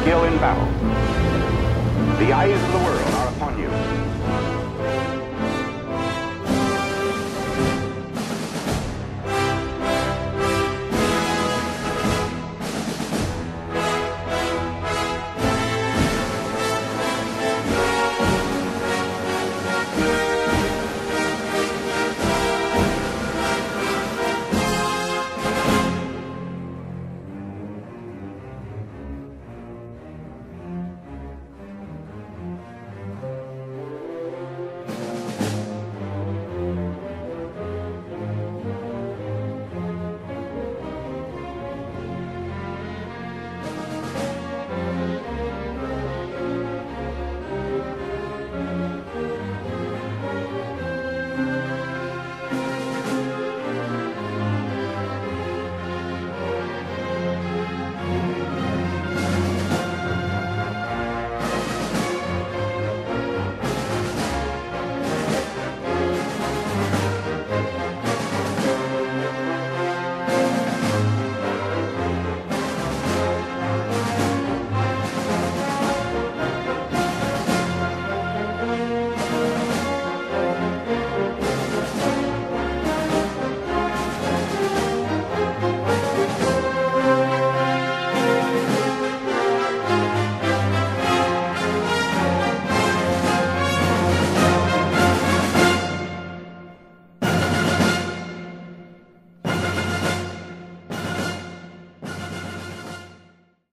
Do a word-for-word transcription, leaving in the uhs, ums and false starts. Skill in battle. The eyes of the world are upon you.